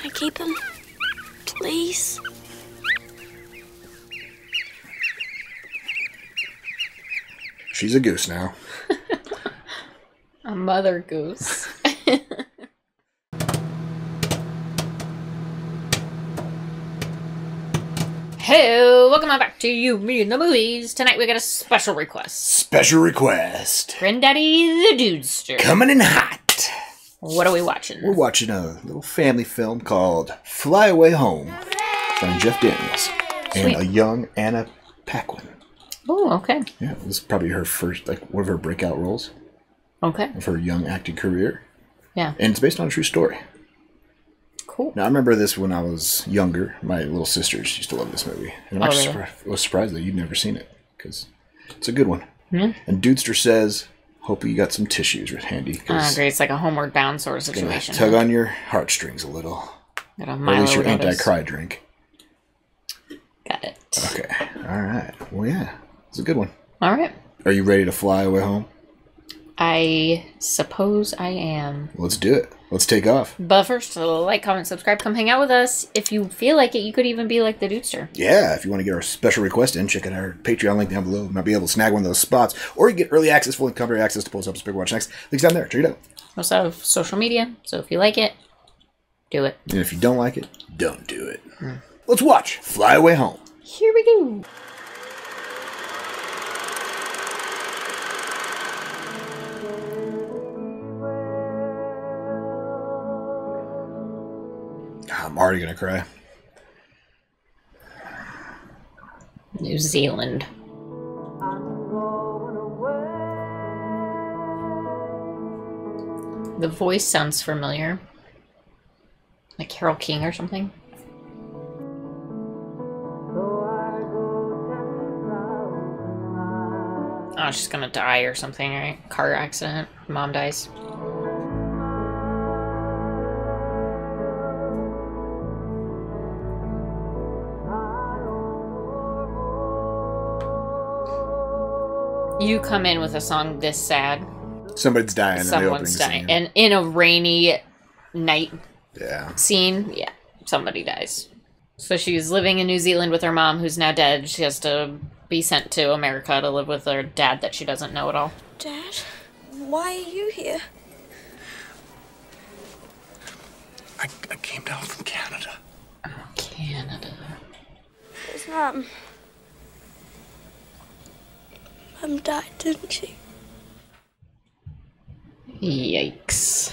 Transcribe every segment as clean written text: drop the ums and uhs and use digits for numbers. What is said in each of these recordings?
Can I keep him? Please? She's a goose now. A mother goose. Hello, welcome on back to You, Me, and the Movies. Tonight we got a special request. Special request. Grandaddy Dudester. Coming in hot. What are we watching? We're watching a little family film called Fly Away Home from Jeff Daniels and a young Anna Paquin. Oh, okay. Yeah, this is probably her first, like, one of her breakout roles. Okay. Of her young acting career. Yeah. And it's based on a true story. Cool. Now, I remember this when I was younger. My little sister, she used to love this movie. And I was surprised that you'd never seen it, because it's a good one. Mm-hmm. And Dudester says, hope you got some tissues handy. I agree. It's like a Homeward Bound sort of situation. Tug on your heartstrings a little. Got a Milo, or at least your anti-cry drink. Got it. Okay. All right. Well, yeah. It's a good one. All right. Are you ready to fly away home? I suppose I am. Let's do it. Let's take off. But first, like, comment, subscribe, come hang out with us. If you feel like it, you could even be like the Dudester. Yeah, if you want to get our special request in, check out our Patreon link down below. You might be able to snag one of those spots. Or you get early access, full and commentary access to post-up Big Watch Next. Links down there. Check it out. Also have social media, so if you like it, do it. And if you don't like it, don't do it. Mm. Let's watch Fly Away Home. Here we go. I'm already gonna cry. New Zealand. The voice sounds familiar. Like Carole King or something. Oh, she's gonna die or something, right? Car accident. Mom dies. You come in with a song this sad. Somebody's dying. Someone's dying. And in a rainy night scene, yeah, somebody dies. So she's living in New Zealand with her mom, who's now dead. She has to be sent to America to live with her dad that she doesn't know at all. Dad, why are you here? I came down from Canada. Oh, Canada. Where's Mom? Mom died, didn't she? Yikes.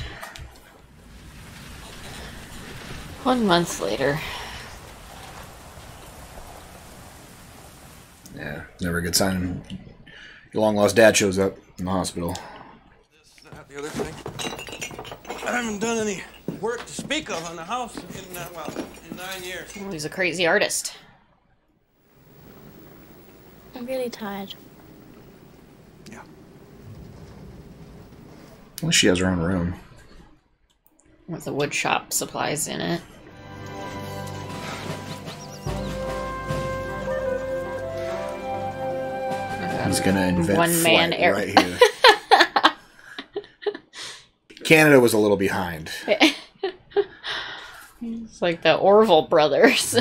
1 month later. Yeah, never a good sign. Your long-lost dad shows up in the hospital. This, that, the other thing. I haven't done any work to speak of on the house in 9 years. Well, he's a crazy artist. I'm really tired. Yeah. Well, she has her own room. With the wood shop supplies in it. He's gonna invent one man air right here. Canada was a little behind. It's like the Orville brothers.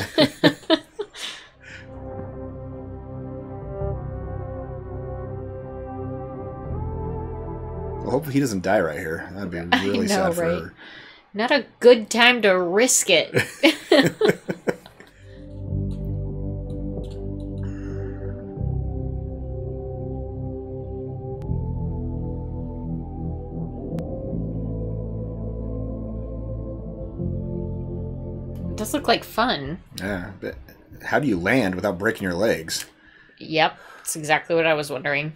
Well, hopefully he doesn't die right here. That'd be really sad for her. Not a good time to risk it. It does look like fun. Yeah, but how do you land without breaking your legs? Yep, that's exactly what I was wondering.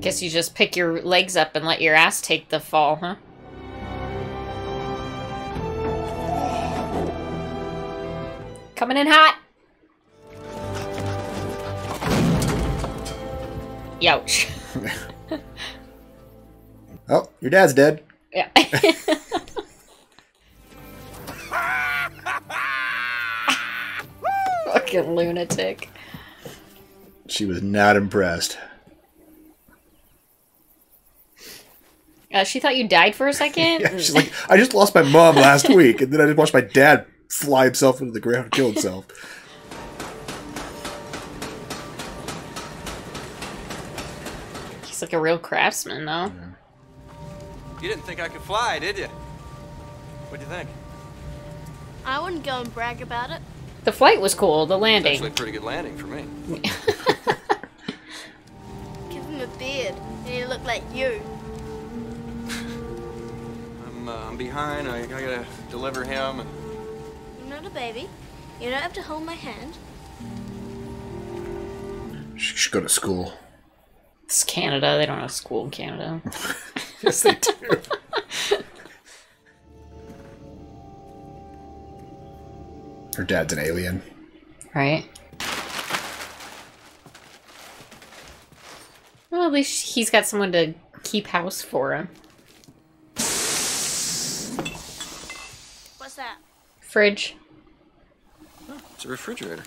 Guess you just pick your legs up and let your ass take the fall, huh? Coming in hot! Youch. Oh, your dad's dead. Yeah. Fucking lunatic. She was not impressed. She thought you died for a second? Yeah, she's like, I just lost my mom last week, and then I just watched my dad fly himself into the ground and kill himself. He's like a real craftsman, though. Yeah. You didn't think I could fly, did you? What'd you think? I wouldn't go and brag about it. The flight was cool, the landing. It's actually a pretty good landing for me. Give him a beard, and he looked like you. I'm behind, I gotta deliver him. And... You're not a baby. You don't have to hold my hand. She should go to school. It's Canada, they don't have school in Canada. Yes, they do. Her dad's an alien. Right. Well, at least he's got someone to keep house for him. What's that? Fridge. Oh, it's a refrigerator.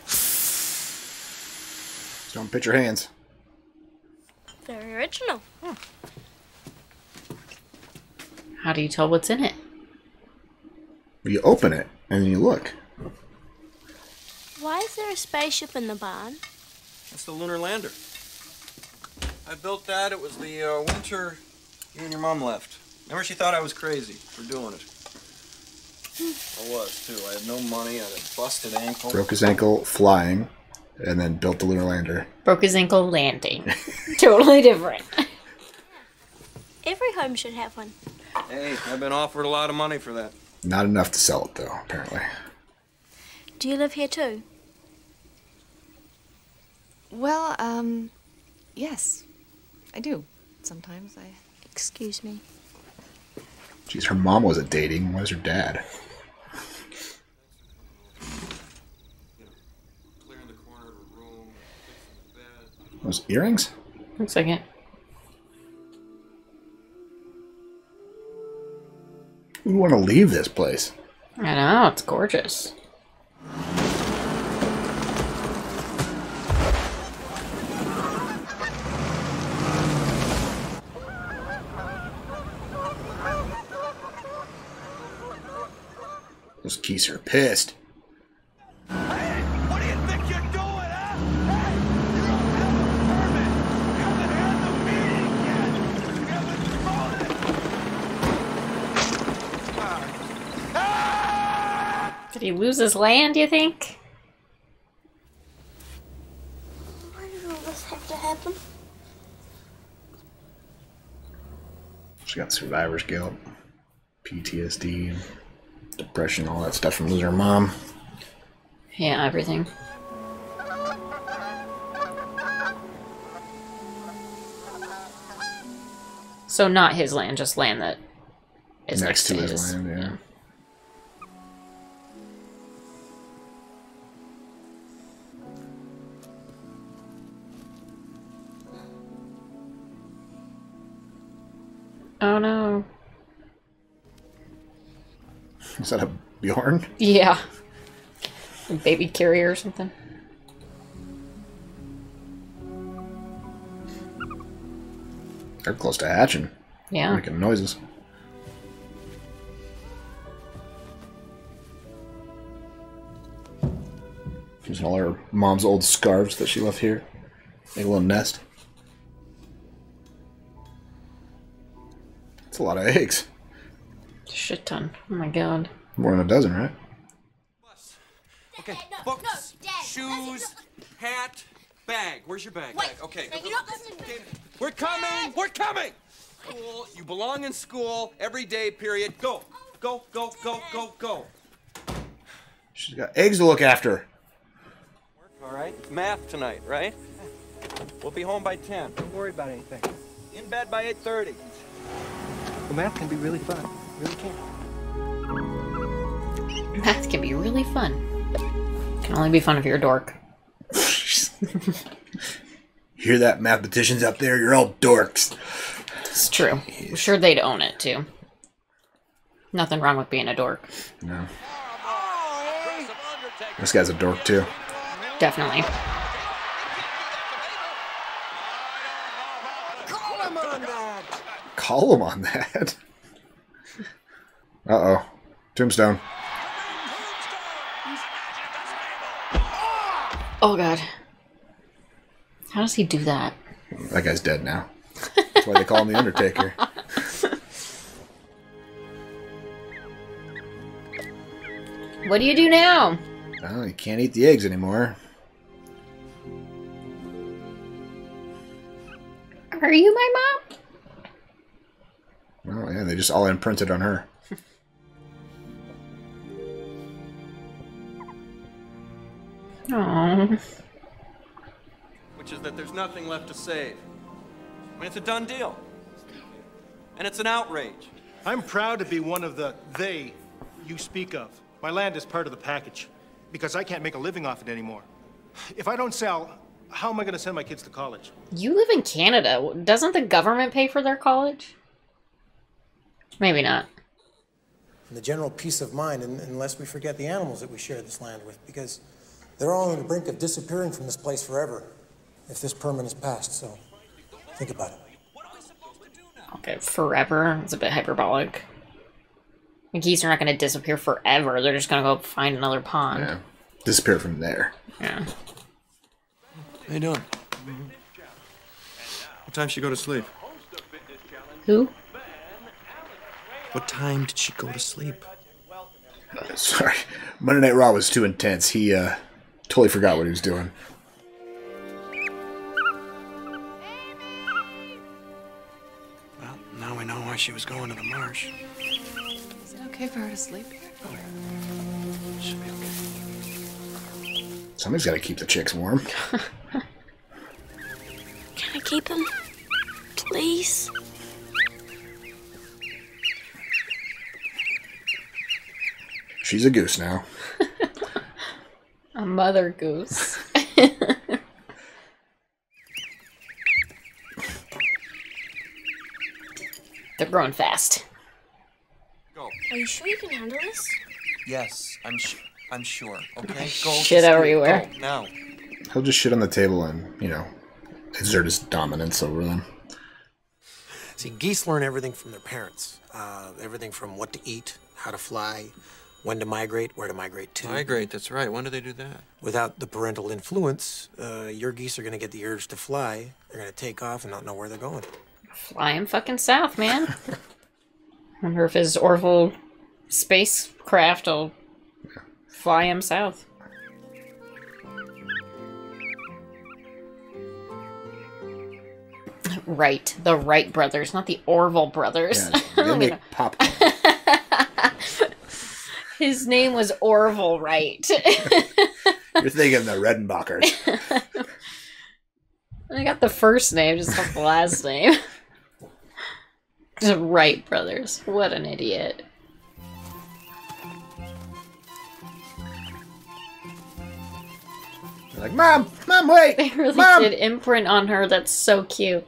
Don't pitch your hands. Very original. Huh. How do you tell what's in it? You open it and you look. Why is there a spaceship in the barn? That's the lunar lander. I built that. It was the winter you and your mom left. Remember, she thought I was crazy for doing it. I was, too. I had no money. I had a busted ankle. Broke his ankle flying, and then built the lunar lander. Broke his ankle landing. Totally different. Every home should have one. Hey, I've been offered a lot of money for that. Not enough to sell it, though, apparently. Do you live here, too? Well, yes, I do. Sometimes I... Excuse me. Jeez, her mom wasn't dating. Why was her dad? Those earrings? Looks like it. We want to leave this place. I know, it's gorgeous. Those geese are pissed. Hey, what do you think you're doing, huh? Hey, you don't have a permit. Come and have the meeting, kid. Did he lose his land, do you think? Why did all this have to happen? She got survivor's guilt, PTSD. Depression, all that stuff from losing her mom. Yeah, everything. So not his land, just land that is next to his land, yeah. Oh no. Is that a Bjorn? Yeah. A baby carrier or something. They're close to hatching. Yeah. They're making noises. Using all her mom's old scarves that she left here. Make a little nest. That's a lot of eggs. Shit ton. Oh my god. More than a dozen, right? Okay. Dad, no, books, no, Dad, shoes, hat, bag. Where's your bag? Wait, bag. Okay. No, you don't listen to me. We're coming! Dad. We're coming! School. You belong in school every day, period. Go. Go, go, go, go, go. She's got eggs to look after. Alright? Math tonight, right? We'll be home by 10. Don't worry about anything. In bed by 8:30. Well, math can be really fun. Really can. Math can be really fun. Can only be fun if you're a dork. Hear that, mathematicians up there? You're all dorks. It's true. Jeez. I'm sure they'd own it too. Nothing wrong with being a dork. No. This guy's a dork too. Definitely. Call him on that. Call him on that? Uh-oh. Tombstone. Oh, God. How does he do that? That guy's dead now. That's why they call him the Undertaker. What do you do now? Oh, you can't eat the eggs anymore. Are you my mom? Oh, yeah, they just all imprinted on her. Aww. Which is that there's nothing left to save. I mean, it's a done deal. And it's an outrage. I'm proud to be one of the they you speak of. My land is part of the package, because I can't make a living off it anymore. If I don't sell, how am I going to send my kids to college? You live in Canada. Doesn't the government pay for their college? Maybe not. And the general peace of mind, unless we forget the animals that we share this land with, because they're all on the brink of disappearing from this place forever, if this permit is passed, so think about it. Okay, forever? It's a bit hyperbolic. The geese are not going to disappear forever. They're just going to go find another pond. Yeah. Disappear from there. Yeah. How you doing? Mm-hmm. What time did she go to sleep? Who? What time did she go to sleep? Sorry. Monday Night Raw was too intense. He totally forgot what he was doing. Well, now we know why she was going to the marsh. Is it okay for her to sleep here? Oh, yeah. Should be okay. Somebody's got to keep the chicks warm. Can I keep them? Please? She's a goose now. A mother goose. They're growing fast. Go. Are you sure you can handle this? Yes, I'm sure. Okay, go. Shit everywhere. Go now. He'll just shit on the table and, you know, exert his dominance over them. See, geese learn everything from their parents. Everything from what to eat, how to fly, when to migrate, where to migrate to. Migrate, that's right. When do they do that? Without the parental influence, your geese are going to get the urge to fly. They're going to take off and not know where they're going. Flying fucking south, man. I wonder if his Orville spacecraft will fly him south. Right. The Wright brothers, not the Orville brothers. Yeah, they make popcorn. His name was Orville Wright. You're thinking the Redenbachers. I got the first name, just not the last name. The Wright brothers. What an idiot. Like, Mom! Mom, wait! They really did imprint on her. That's so cute.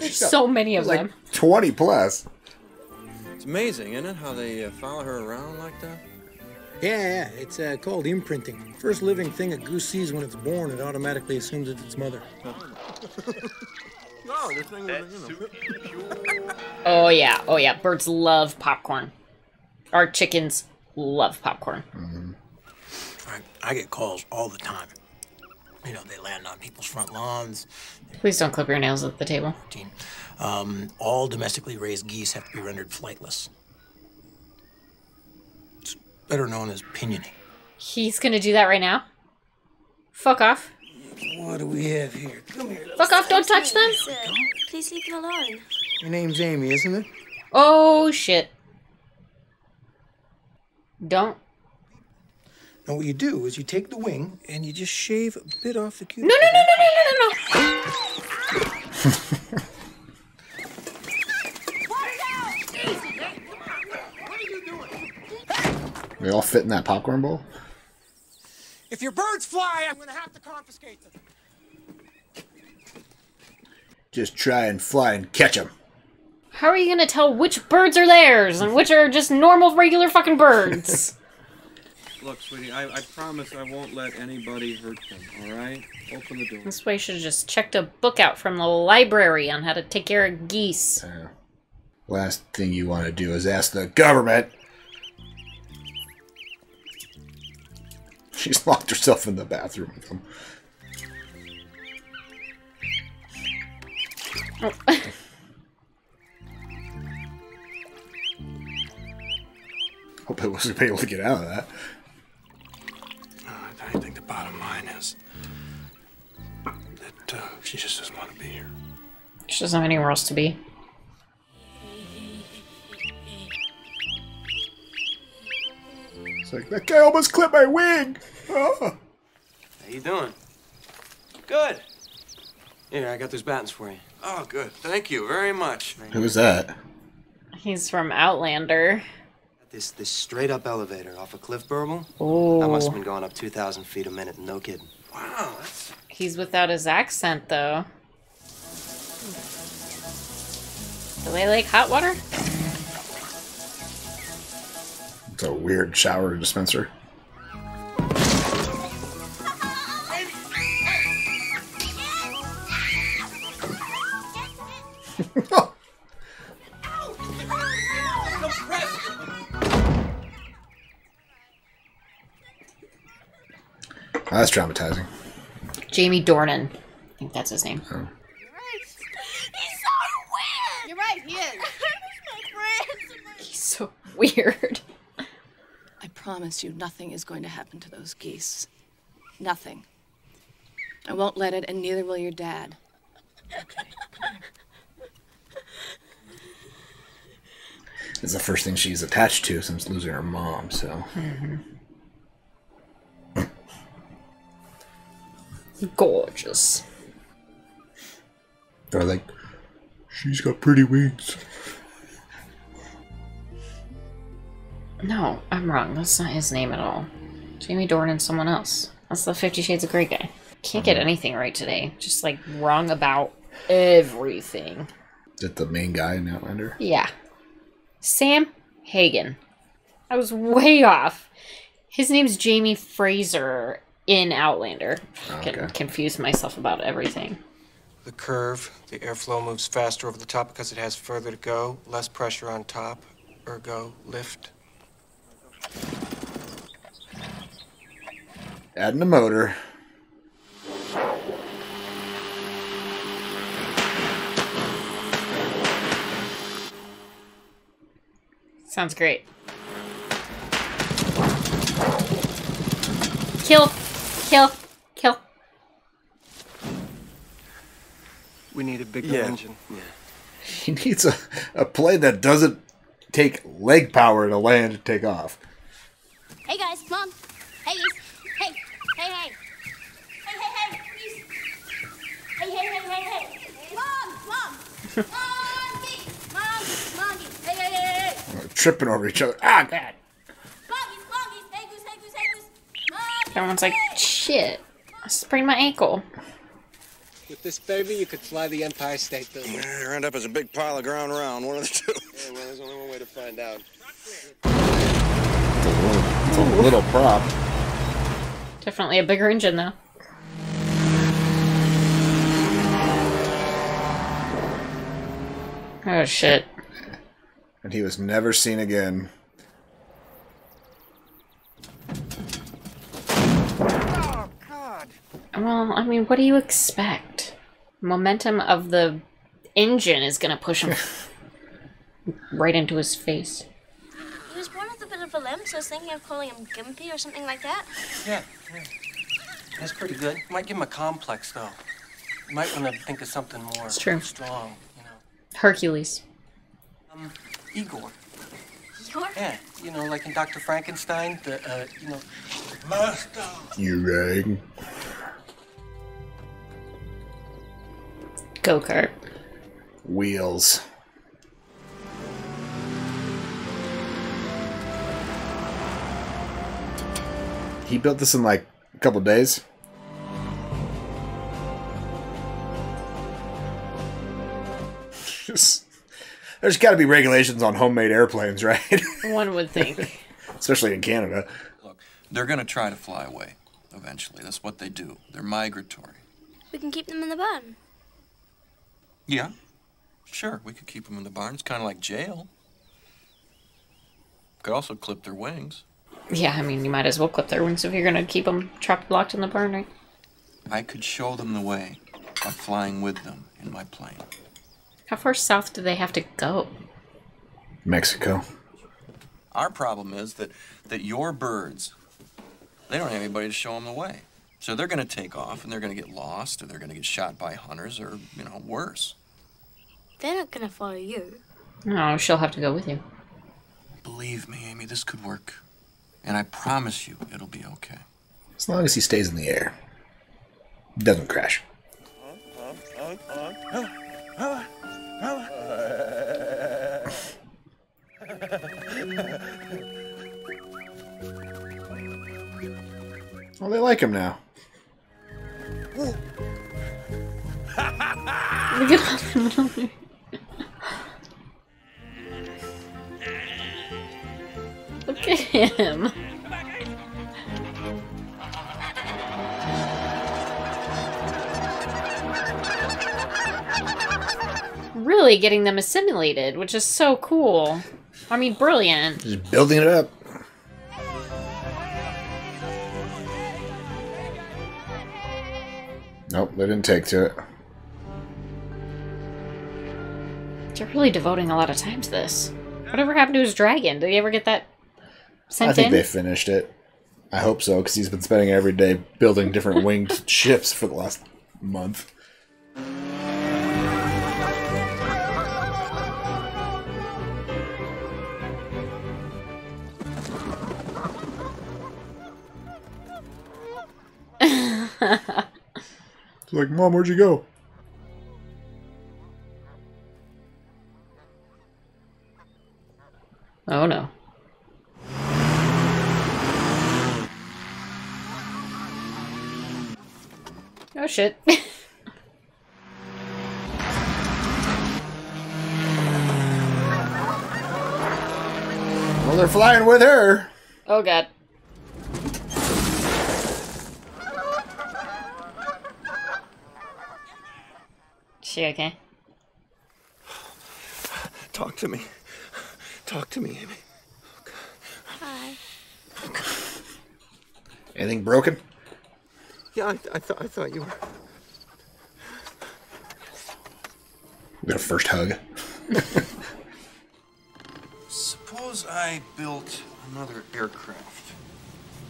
There's so many of them. Like 20 plus. It's amazing, isn't it, how they follow her around like that? Yeah, it's called imprinting. First living thing a goose sees when it's born, it automatically assumes it's its mother. Oh, yeah. Oh, yeah. Birds love popcorn. Our chickens love popcorn. Mm-hmm. I get calls all the time. You know, they land on people's front lawns. Please don't clip your nails at the table. All domestically raised geese have to be rendered flightless. It's better known as pinioning. He's going to do that right now? Fuck off. What do we have here? Come here. Fuck off, don't touch them. Please leave me alone. Your name's Amy, isn't it? Oh, shit. Don't. Now what you do is you take the wing and you just shave a bit off the cuticle. No. What are you doing? They all fit in that popcorn bowl? If your birds fly, I'm gonna have to confiscate them. Just try and fly and catch them. How are you going to tell which birds are theirs and which are just normal, regular fucking birds? Look, sweetie, I promise I won't let anybody hurt them, all right? Open the door. This way you should have just checked a book out from the library on how to take care of geese. Last thing you want to do is ask the government. She's locked herself in the bathroom with them. Oh. Hope I wasn't able to get out of that. I think the bottom line is that she just doesn't want to be here. She doesn't have anywhere else to be. It's like, that guy almost clipped my wig! Oh. How you doing? Good. Here, I got those batons for you. Oh, good. Thank you very much. Who is that? He's from Outlander. This straight-up elevator off a cliff burble. Oh. That must have been going up 2,000 feet a minute, no kidding. Wow. That's... He's without his accent, though. Do they like hot water? It's a weird shower dispenser. Oh, that's traumatizing. Jamie Dornan. I think that's his name. Oh. You're right. He's so weird! You're right, he is. He's so weird. I promise you nothing is going to happen to those geese. Nothing. I won't let it, and neither will your dad. Okay, come here. It's the first thing she's attached to since losing her mom, so... Mm-hmm. Gorgeous. They're like, she's got pretty wings. No, I'm wrong. That's not his name at all. Jamie Dornan, someone else. That's the 50 Shades of Grey guy. Can't get anything right today. Just like wrong about everything. Is that the main guy in Outlander? Yeah. Sam Hagen. I was way off. His name's Jamie Fraser. In Outlander. I confuse myself about everything. The curve, the airflow moves faster over the top because it has further to go, less pressure on top, ergo lift. Adding a motor. Sounds great. Kill. Kill. Kill. We need a bigger engine. Yeah. He needs a plane that doesn't take leg power to land and take off. Hey guys, Mom. Hey, hey, hey, hey. Hey, hey, hey, please. Hey, hey, hey, hey, hey. Mom, Mom. Mommy. Mom, Mommy. Hey, hey, hey, hey. We're tripping over each other. Ah, God. Everyone's like, shit, I sprained my ankle. With this baby, you could fly the Empire State Building. You end up as a big pile of ground around, one of the two. Yeah, well, there's only one way to find out. It's a little prop. Definitely a bigger engine, though. Oh, shit. And he was never seen again. Well, I mean, what do you expect? Momentum of the engine is gonna push him right into his face. He was born with a bit of a limp, so I was thinking of calling him Gimpy or something like that. Yeah, yeah. That's pretty good. Might give him a complex, though. You might want to think of something more strong, you know. Hercules. Igor. Igor? Yeah, you know, like in Dr. Frankenstein, the, you know... Master! You're right. Go-kart. Wheels. He built this in like a couple days. Just, there's got to be regulations on homemade airplanes, right? One would think. Especially in Canada. They're going to try to fly away eventually. That's what they do. They're migratory. We can keep them in the barn. Yeah, sure. We could keep them in the barn. It's kind of like jail. Could also clip their wings. Yeah, I mean, you might as well clip their wings if you're going to keep them trapped, locked in the barn, right? I could show them the way by flying with them in my plane. How far south do they have to go? Mexico. Our problem is that your birds, they don't have anybody to show them the way. So they're going to take off, and they're going to get lost, or they're going to get shot by hunters, or, you know, worse. They're not going to follow you. No, she'll have to go with you. Believe me, Amy, this could work. And I promise you, it'll be okay. As long as he stays in the air. Doesn't crash. Well, they like him now. Look at all the Look at him. Really getting them assimilated, which is so cool. I mean, brilliant. Just building it up. Nope, they didn't take to it. They're really devoting a lot of time to this. Whatever happened to his dragon? Did he ever get that? I think they finished it. I hope so, because he's been spending every day building different winged ships for the last month. It's like, Mom, where'd you go? Oh, no. Oh shit. Well, they're flying with her. Oh god. Is she okay? Talk to me. Talk to me, Amy. Oh, god. Hi. Oh, god. Anything broken? Yeah, I thought you were. We got a first hug. Suppose I built another aircraft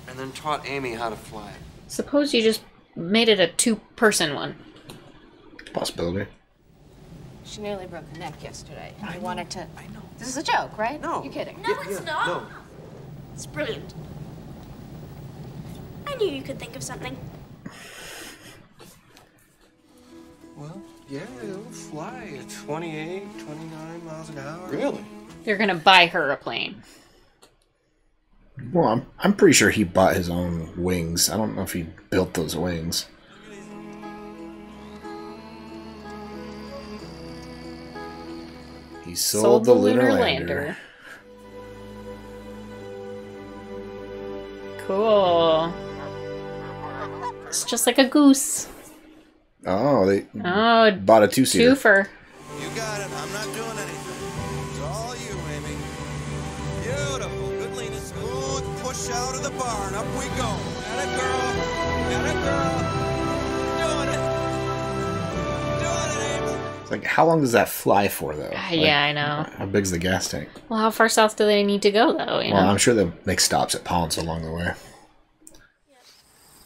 and then taught Amy how to fly it. Suppose you just made it a two-person one. Possibility. She nearly broke her neck yesterday. I wanted to. I know. This is a joke, right? No. You're kidding. No, it's not. No. It's brilliant. I knew you could think of something. Well, yeah, it'll fly at 28, 29 miles an hour. Really? You're going to buy her a plane. Well, I'm pretty sure he bought his own wings. I don't know if he built those wings. He sold the lunar lander. Cool. It's just like a goose. Oh, they bought a two-seater. Twofer. You got it. I'm not doing anything. It's all you, Amy. Beautiful. Good lean is good. Push out of the barn. Up we go. Got it, girl. Got it, girl. Doing it. Doing it, Amy. It's like, how long does that fly for, though? Like, yeah, I know. How big's the gas tank? Well, how far south do they need to go, though? You know? I'm sure they'll make stops at ponds along the way. Yeah.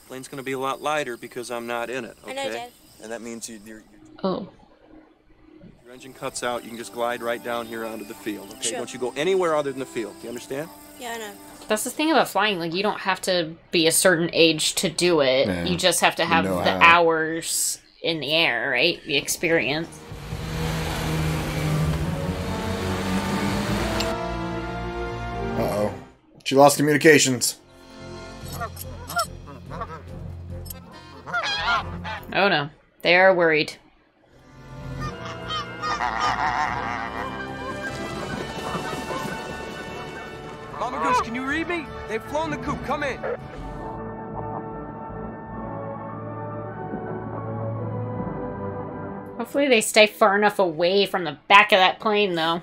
Plane's going to be a lot lighter because I'm not in it, okay? I know, Dad. And that means you're oh. Your engine cuts out, you can just glide right down here onto the field, okay? Sure. Don't you go anywhere other than the field, do you understand? Yeah, I know. That's the thing about flying, like, you don't have to be a certain age to do it. Yeah. You just have to have the hours in the air, right? The experience. Uh-oh. She lost communications. Oh, no. They are worried. Mom, Goose, can you read me? They've flown the coop. Come in. Hopefully they stay far enough away from the back of that plane, though.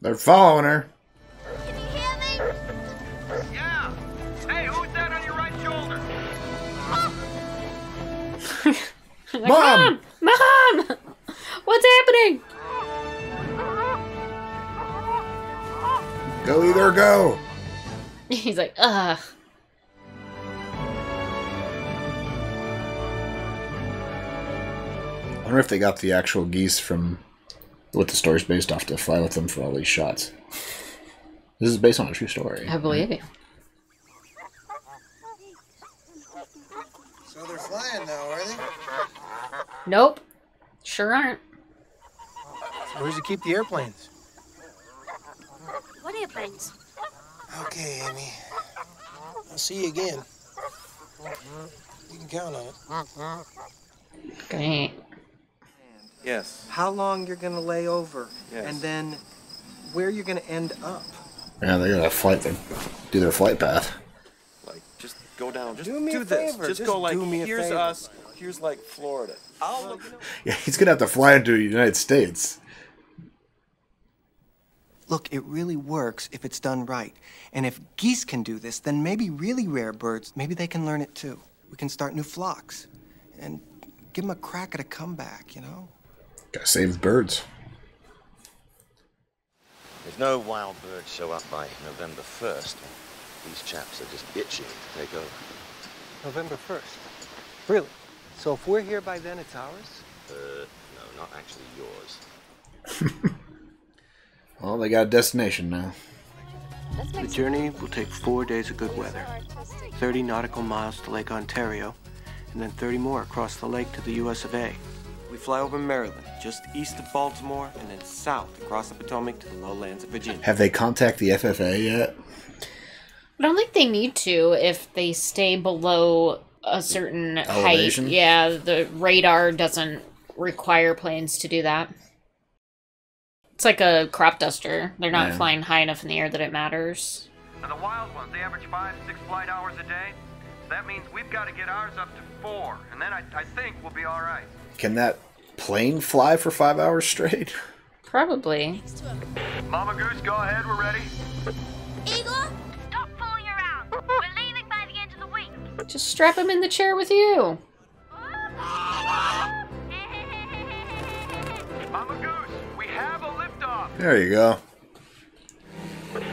They're following her. Can you hear me? Yeah. Hey, who's that on your right shoulder? Oh. Like, Mom! Mom! Mom! What's happening? Go either go. He's like, ugh. I wonder if they got the actual geese from what the story's based off to fly with them for all these shots. This is based on a true story. I believe it. So they're flying now, are they? Nope. Sure aren't. Where does you keep the airplanes? What airplanes? Okay, Amy. I'll see you again. You can count on it. Okay. Yes. How long you're gonna lay over, yes. And then where you're gonna end up. Yeah, they're gonna flight. They do their flight path. Like, just go down. Just do me a favor. Just go like, here's us. Here's like Florida. I'll look. Yeah, he's gonna have to fly into the United States. Look, it really works if it's done right. And if geese can do this, then maybe really rare birds, maybe they can learn it too. We can start new flocks and give them a crack at a comeback, you know? Gotta save the birds. If no wild birds show up by November 1st, these chaps are just itching to take over. November 1st? Really? So if we're here by then, it's ours? No, not actually yours. Well, they got a destination now. The journey will take 4 days of good weather, 30 nautical miles to Lake Ontario, and then 30 more across the lake to the U.S. of A. We fly over Maryland, just east of Baltimore, and then south across the Potomac to the lowlands of Virginia. Have they contacted the FFA yet? I don't think they need to if they stay below a certain elevation height. Yeah, the radar doesn't require planes to do that. It's like a crop duster. They're not flying high enough in the air that it matters. And the wild ones, they average 5-6 flight hours a day. That means we've got to get ours up to 4, and then I think we'll be all right. Can that plane fly for 5 hours straight? Probably. Mama Goose, go ahead. We're ready. Igor, stop fooling around. We're leaving by the end of the week. Just strap him in the chair with you. Mama Goose, we have a liftoff. There you go. Wait,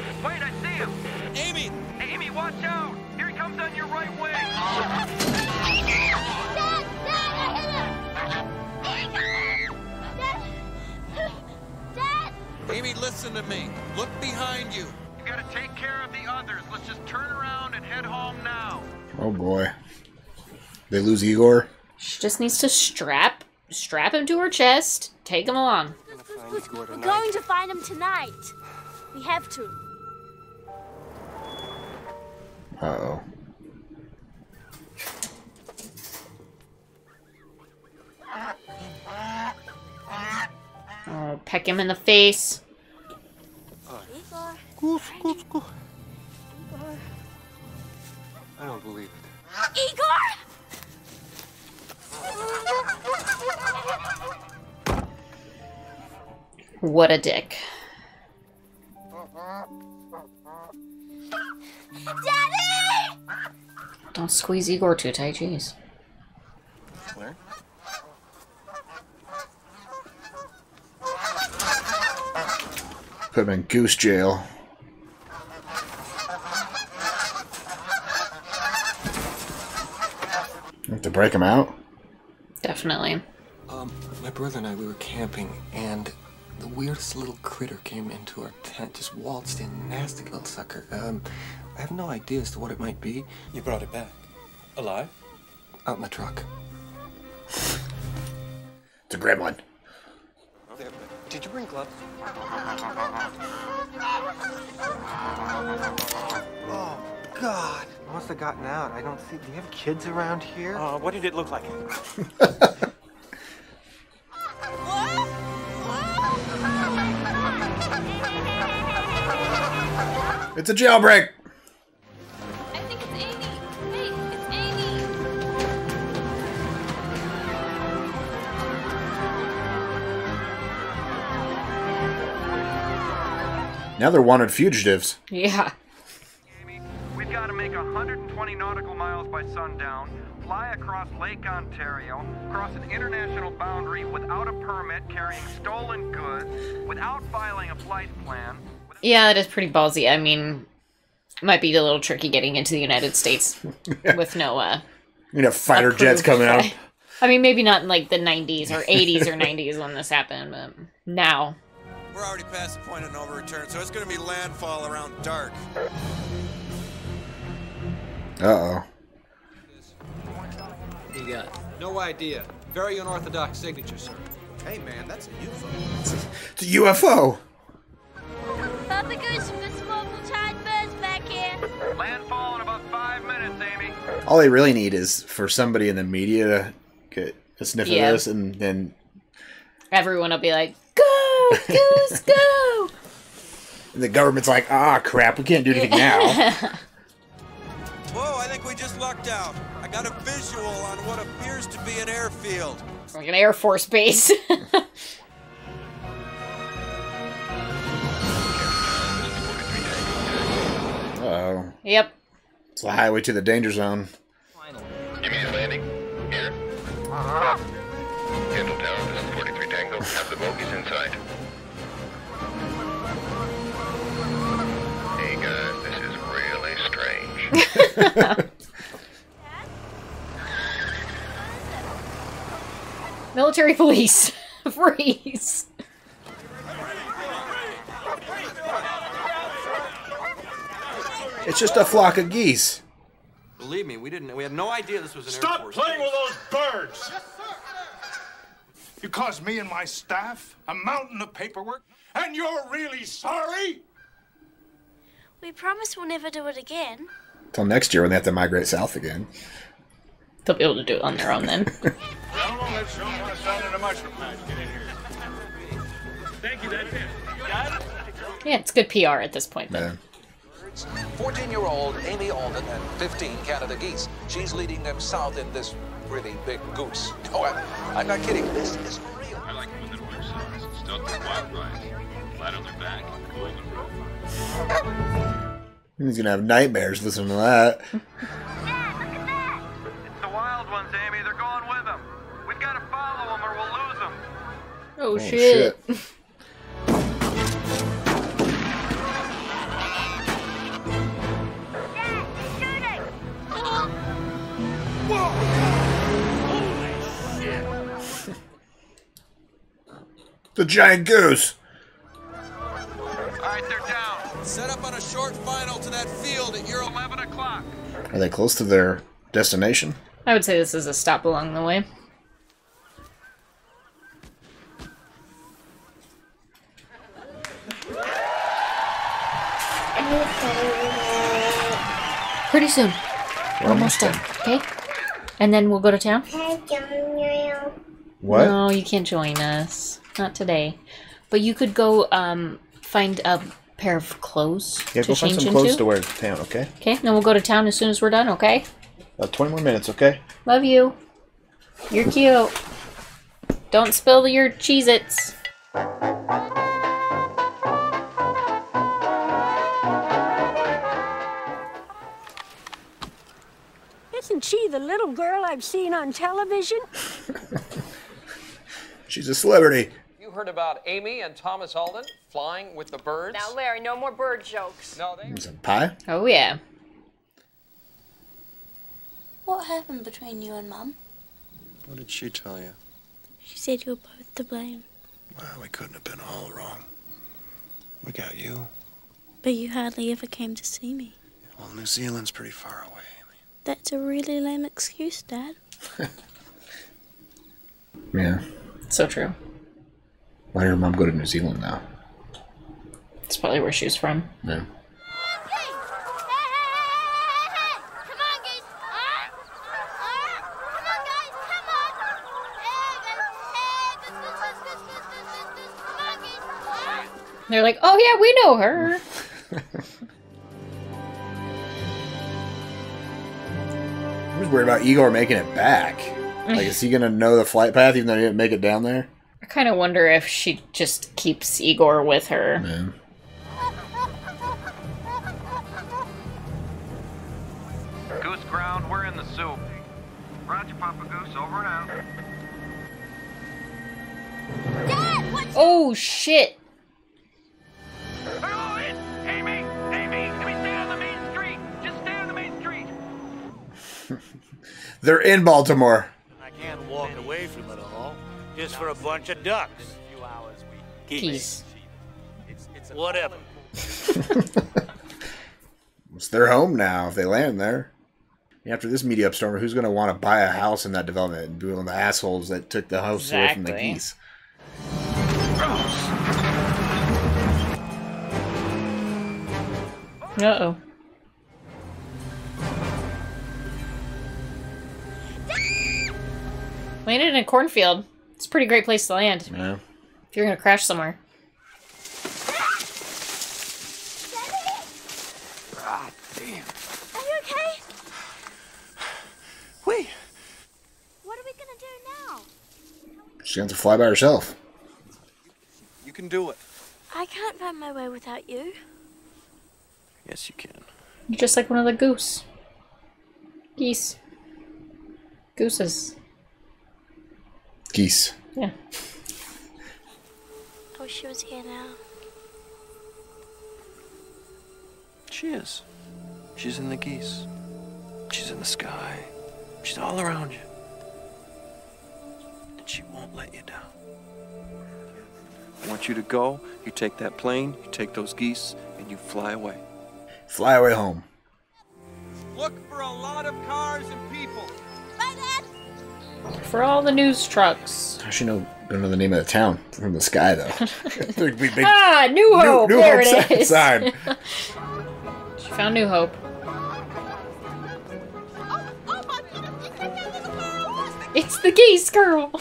I see him. Amy! Amy, watch out! Here he comes on your right wing. Dad! Dad! I hit him! Dad! Dad! Amy, listen to me. Look behind you. You gotta take care of the others. Let's just turn around and head home now. Oh boy. They lose Igor? She just needs to strap him to her chest. Take him along. We're going to find him tonight. We have to. Uh-oh. Oh, peck him in the face. Igor. Igor. I don't believe it. Igor! What a dick. Daddy! Don't squeeze Igor too tight, jeez. Where? Put him in goose jail. You have to break him out? Definitely. My brother and I, we were camping, and the weirdest little critter came into our tent, just waltzed in, nasty little sucker. I have no idea as to what it might be. You brought it back. Alive? Out in the truck. It's a grim one. Did you bring gloves? Oh, God. I must have gotten out. I don't see. Do you have kids around here? What did it look like? It's a jailbreak. I think it's Amy. Wait, it's Amy. Now they're wanted fugitives. Yeah. Amy, we've got to make 120 nautical miles by sundown. Fly across Lake Ontario, cross an international boundary without a permit, carrying stolen goods, without filing a flight plan. Yeah, that is pretty ballsy. I mean, it might be a little tricky getting into the United States with no, you know, fighter jets coming out. I mean, maybe not in, like, the 90s or 80s or 90s when this happened, but now. We're already past the point of no return, so it's going to be landfall around dark. Uh-oh. You got no idea. Very unorthodox signature, sir. Hey, man, that's a UFO. It's a UFO. Papa Goose, Miss Mobile Tide Buzz back here. Landfall in about 5 minutes, Amy. All they really need is for somebody in the media to get a sniff of this, and then everyone will be like, "Go, Goose, go!" And the government's like, "Ah, crap, we can't do anything now." Whoa, I think we just lucked out. I got a visual on what appears to be an airfield. It's like an Air Force base. Uh-oh. Yep. It's the highway to the danger zone. Finally. Give me a landing. Here. Kendall Tower, this is 43 Tango. Have the bogies inside. Hey, guys, this is really strange. Military police. Freeze. It's just a flock of geese. Believe me, we had no idea this was an Air Force. Stop playing with those birds! Yes, sir. You caused me and my staff a mountain of paperwork, and you're really sorry? We promise we'll never do it again. Till next year when they have to migrate south again. They'll be able to do it on their own then. Gentlemen, let's show them what it's done in a mushroom match. Get in here. Thank you, that's it. Got it? Yeah, it's good PR at this point, though. 14-year-old Amy Alden and 15 Canada geese. She's leading them south in this really big goose. No, I'm not kidding. This is real. I like them with their wings. Stuck with wild rides. Flat on their back. He's going to have nightmares listening to that. Yeah, look at that. It's the wild ones, Amy. They're going with them. We've got to follow them or we'll lose them. Oh, shit. The giant goose. Alright, they're down. Set up on a short final to that field at your 11 o'clock. Are they close to their destination? I would say this is a stop along the way. Pretty soon. We're almost done. Okay? And then we'll go to town? Can I join you? What? No, you can't join us. Not today, but you could go find a pair of clothes. Yeah, go find some clothes to wear to town, okay? Okay, then we'll go to town as soon as we're done, okay? 20 more minutes, okay? Love you. You're cute. Don't spill your Cheez-Its. Isn't she the little girl I've seen on television? She's a celebrity. You heard about Amy and Thomas Alden flying with the birds? Now, Larry, no more bird jokes. No, they... Some pie? Oh, yeah. What happened between you and Mum? What did she tell you? She said you were both to blame. Well, we couldn't have been all wrong. We got you. But you hardly ever came to see me. Yeah, well, New Zealand's pretty far away, Amy. That's a really lame excuse, Dad. Yeah. So true. Why did her mom go to New Zealand now? That's probably where she was from. Yeah. They're like, oh yeah, we know her. worried about Igor making it back. Like, is he going to know the flight path even though he didn't make it down there? I kind of wonder if she just keeps Igor with her. Yeah. Goose ground, we're in the soup. Roger, Papa Goose, over and out. Dad, what's... Oh, shit. Hello, it's Amy! Amy, can we stay on the main street? Just stay on the main street! They're in Baltimore. I can't walk away from it all. Just for a bunch of ducks. Geese. Whatever. It's their home now if they land there. After this media storm, who's going to want to buy a house in that development and be one of the assholes that took the house away from the geese? Uh-oh. Landed in a cornfield. It's a pretty great place to land. Yeah. If you're going to crash somewhere. Ah, damn. Are you okay? Wait. What are we going to do now? She's going to fly by herself. You can do it. I can't find my way without you. Yes, you can. You're just like one of the goose. Geese. Gooses. Geese. Yeah. I wish she was here now. She is. She's in the geese. She's in the sky. She's all around you. And she won't let you down. I want you to go. You take that plane, you take those geese, and you fly away. Fly away home. Look for a lot of cars and people. Bye, Dad. For all the news trucks. I should know, don't know the name of the town from the sky, though. There'd be big, ah, New Hope. New there Hope it is. Sign. She found New Hope. It's the geese girl.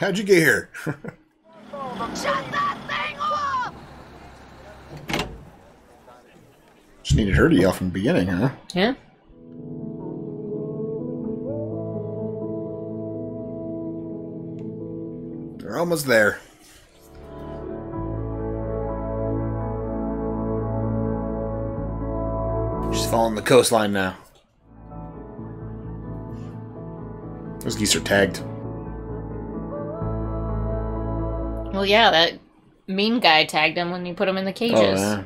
How'd you get here? Shut that thing off! Just needed her to yell from the beginning, huh? Yeah. They're almost there. She's following the coastline now. Those geese are tagged. Well, yeah, that mean guy tagged him when he put him in the cages. Oh, yeah.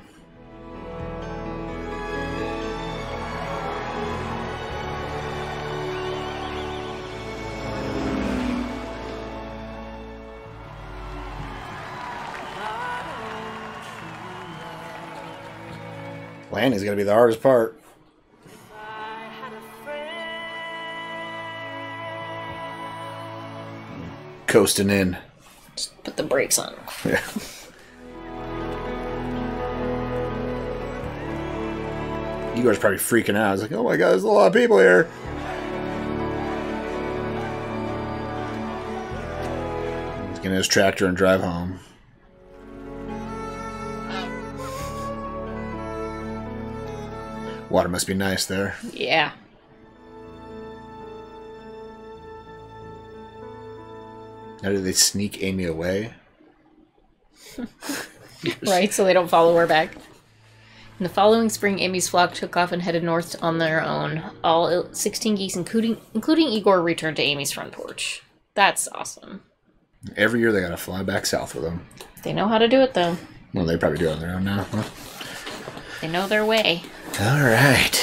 Landing's gonna be the hardest part. Coasting in. Just put the brakes on. Yeah. Igor's probably freaking out. He's like, oh my god, there's a lot of people here. He's gonna get his tractor and drive home. Water must be nice there. Yeah. How do they sneak Amy away? Right, so they don't follow her back. In the following spring, Amy's flock took off and headed north on their own. All 16 geese, including Igor, returned to Amy's front porch. That's awesome. Every year they gotta fly back south with them. They know how to do it, though. Well, they probably do it on their own now, huh? They know their way. All right.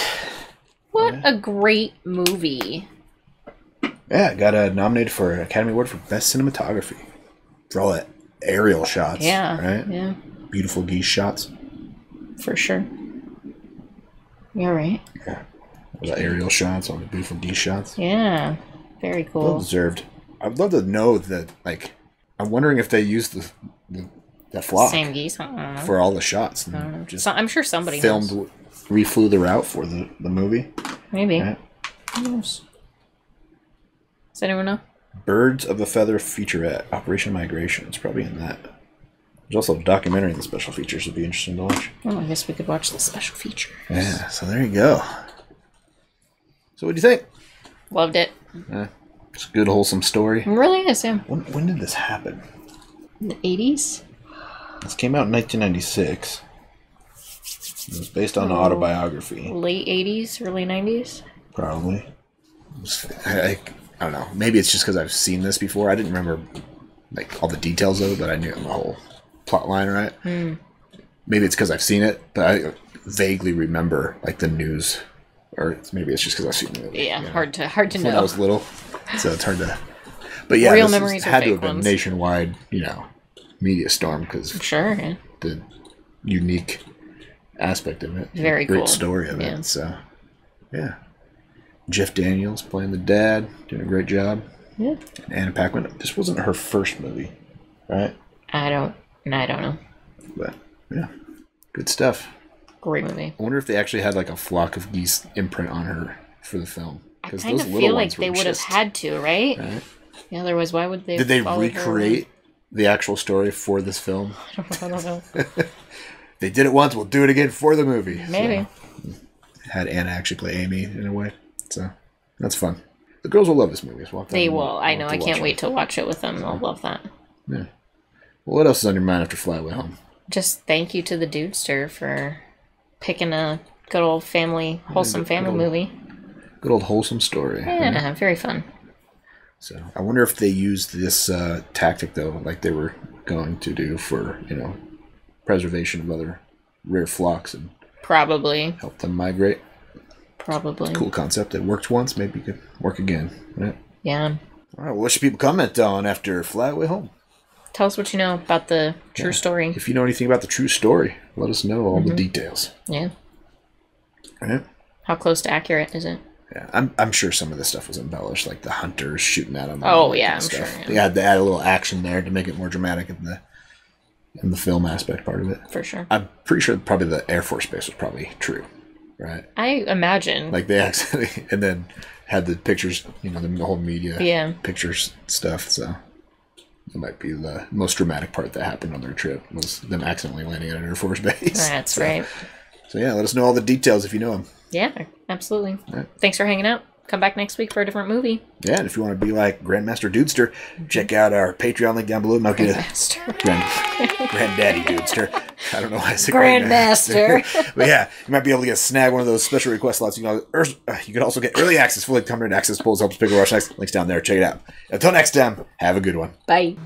What a great movie. Yeah, got nominated for an Academy Award for Best Cinematography. For all that aerial shots. Yeah. Right? Yeah. Beautiful geese shots. For sure. You're right. Yeah. All the aerial shots, all the beautiful geese shots. Yeah. Very cool. Well deserved. I'd love to know that, like, I'm wondering if they used the flock. Same geese? I don't know. For all the shots. I don't know. Just so, I'm sure somebody filmed, reflew the route for the movie. Maybe. Right? Who knows? Does anyone know? Birds of a Feather featurette, Operation Migration. It's probably in that. There's also a documentary in the special features. Would be interesting to watch. Well, I guess we could watch the special features. Yeah, so there you go. So what do you think? Loved it. Yeah, it's a good, wholesome story. It really is, yeah. When did this happen? In the 80s? This came out in 1996. It was based on an autobiography. Late 80s, early 90s? Probably. I don't know. Maybe it's just because I've seen this before. I didn't remember like all the details of it, but I knew the whole plot line, right? Mm. Maybe it's because I've seen it, but I vaguely remember like the news, or maybe it's just because I've seen the movie. Yeah, you know? hard to know. When I was little, so it's hard to. But yeah, this had to have been nationwide, you know, media storm because the unique aspect of it, very cool story of it. So yeah. Jeff Daniels playing the dad, doing a great job. Yeah. And Anna Paquin. This wasn't her first movie, right? I don't know. But yeah, good stuff. Great movie. I wonder if they actually had like a flock of geese imprint on her for the film. I kind of feel like they would have had to, right? Right? Yeah. Otherwise, why would they? Did they recreate the actual story for this film? I don't know. They did it once. We'll do it again for the movie. Maybe. So, had Anna actually play Amy in a way. So that's fun. The girls will love this movie. They will. I know. I can't wait to watch it with them. They'll love that. Yeah. Well, what else is on your mind after Fly Away Home? Just thank you to the Dudester for picking a good old family, wholesome family movie. Good old wholesome story. Yeah, right? Very fun. So I wonder if they used this tactic though, like they were going to do for preservation of other rare flocks and probably help them migrate. Probably. It's a cool concept. It worked once. Maybe it could work again. Right? Yeah. All right. Well, what should people comment on after Fly Away Home? Tell us what you know about the true story. If you know anything about the true story, let us know all the details. Yeah. Right? How close to accurate is it? Yeah. I'm sure some of this stuff was embellished, like the hunters shooting at them. Oh, yeah. I'm sure. Yeah. They had a little action there to make it more dramatic in the film aspect part of it. For sure. I'm pretty sure probably the Air Force Base was probably true. Right. I imagine. Like they actually, and then had the pictures, the whole media pictures stuff. So it might be the most dramatic part that happened on their trip was them accidentally landing at an Air Force base. That's right. So yeah, let us know all the details if you know them. Yeah, absolutely. Right. Thanks for hanging out. Come back next week for a different movie. Yeah, and if you want to be like Grandmaster Dudester, check out our Patreon link down below. And I'll get a Grandaddy Dudester. I don't know why I said Grandmaster. But yeah, you might be able to snag one of those special request slots. You can also get early access, fully permanent access polls, helps pick a rush next. Links down there. Check it out. Until next time, have a good one. Bye.